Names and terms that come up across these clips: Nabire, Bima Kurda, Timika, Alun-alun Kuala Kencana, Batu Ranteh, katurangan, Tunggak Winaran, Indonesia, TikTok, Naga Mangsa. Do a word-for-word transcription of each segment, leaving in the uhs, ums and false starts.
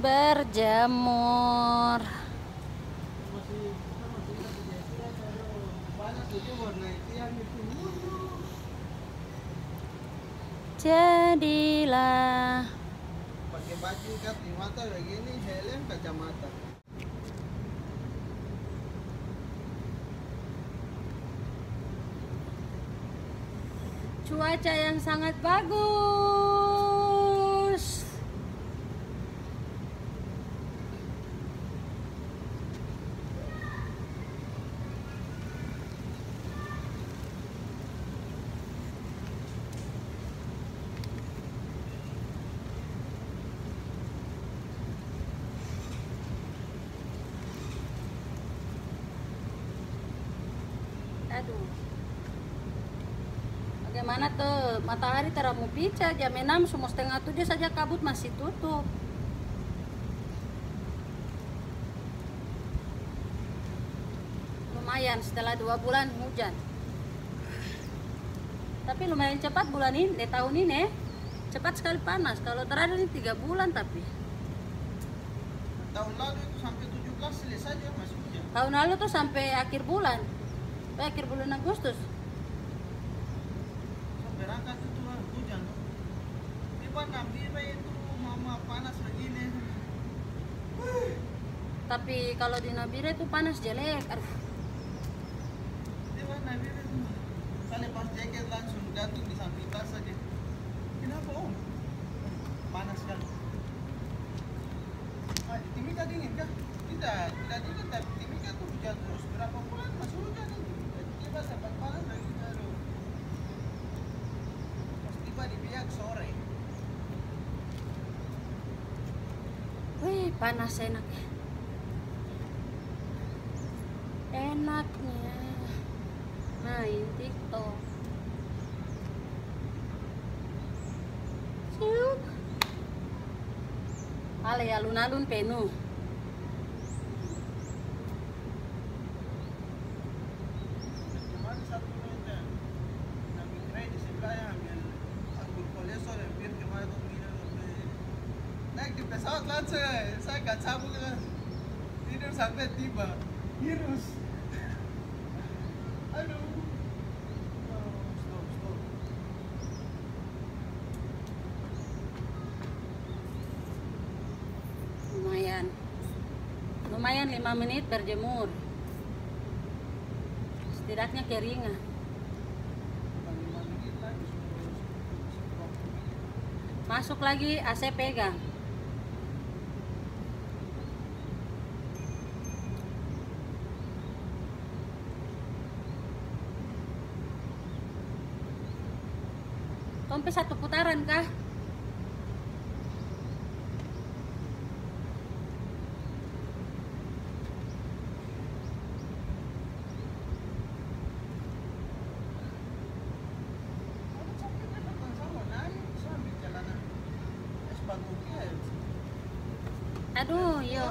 berjemur. Jadilah pakai baju kacamata begini, helm kacamata. Cuaca yang sangat bagus. Aduh. Bagaimana tuh, matahari terang pica jam enam semua setengah tujuh saja kabut masih tutup. Lumayan setelah dua bulan hujan. Tapi lumayan cepat bulan ini, tahun ini cepat sekali panas. Kalau terakhir ini tiga bulan tapi. Tahun lalu itu sampai tujuh belas selesai aja masih hujan. Tahun lalu tuh sampai akhir bulan, sampai akhir bulan Agustus. Berangkat itu hujan. Tiba Nabire itu mama panas begini. Uh. Tapi kalau di Nabire itu panas jelek. Tiba Nabire itu saya lepas jaket langsung gantung di samping tas saja. Kenapa om? Panas sekali. Nah, Timika dingin kah? Tidak, tidak dingin. Tapi Timika itu hujan terus berapa bulan masih hujan itu. Tiba sempat panas lagi. Sore. Wih, panas enak. Enaknya main TikTok. Siuk. Ale alun-alun penuh. Pesawat langsung, saya gak sambung tidur sampai tiba virus. Aduh, oh, stop, stop. Lumayan, lumayan lima menit berjemur. Setidaknya keringan. Masuk lagi A C pegang. Sampai satu putaran kah? Aduh, yo.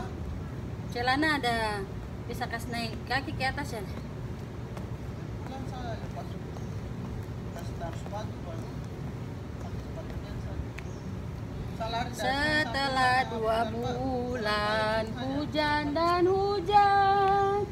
Celana ada bisa kas naik kaki ke atas ya. Setelah dua bulan hujan dan hujan,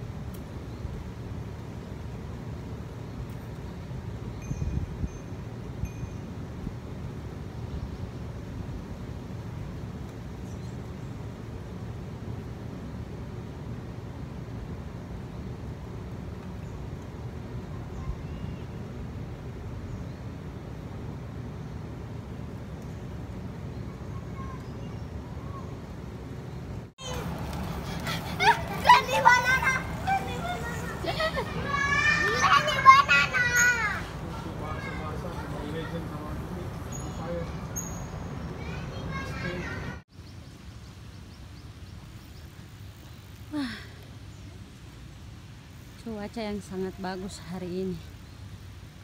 cuaca yang sangat bagus hari ini.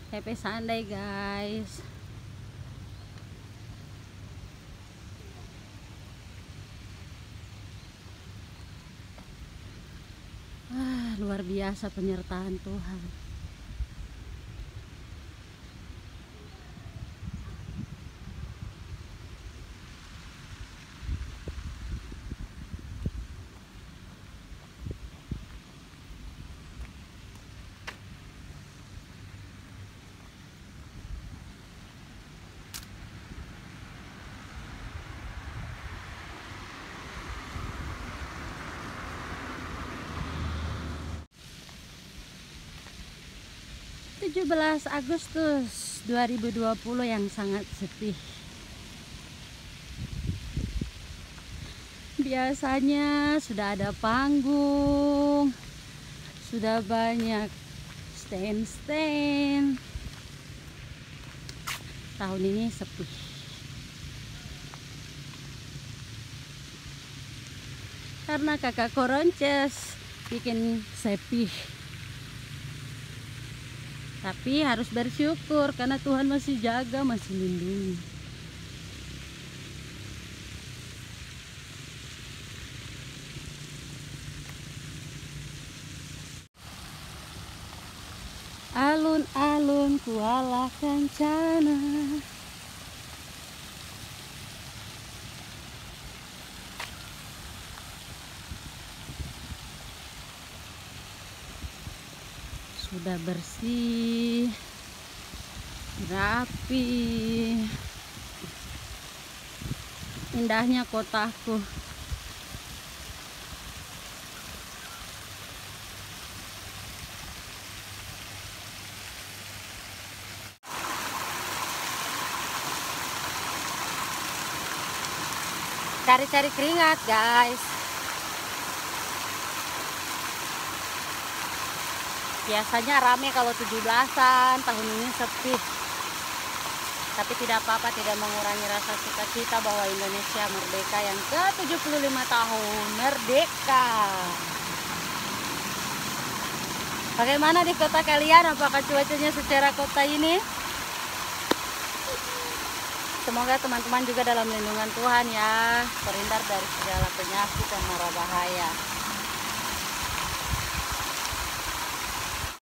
Happy Sunday guys. Ah, luar biasa penyertaan Tuhan. tujuh belas Agustus dua ribu dua puluh yang sangat sedih. Biasanya sudah ada panggung, sudah banyak stand-stand. Tahun ini sepi. Karena kakak koronces bikin sepi. Tapi harus bersyukur karena Tuhan masih jaga, masih lindungi. Alun-alun Kuala Kencana. Sudah bersih, rapi. Indahnya kotaku. Cari-cari keringat, guys. Biasanya rame kalau tujuh belasan, tahun ini sepi. Tapi tidak apa-apa, tidak mengurangi rasa sukacita bahwa Indonesia merdeka yang ke tujuh puluh lima tahun. Merdeka. Bagaimana di kota kalian? Apakah cuacanya secara kota ini? Semoga teman-teman juga dalam lindungan Tuhan ya, terhindar dari segala penyakit dan mara bahaya.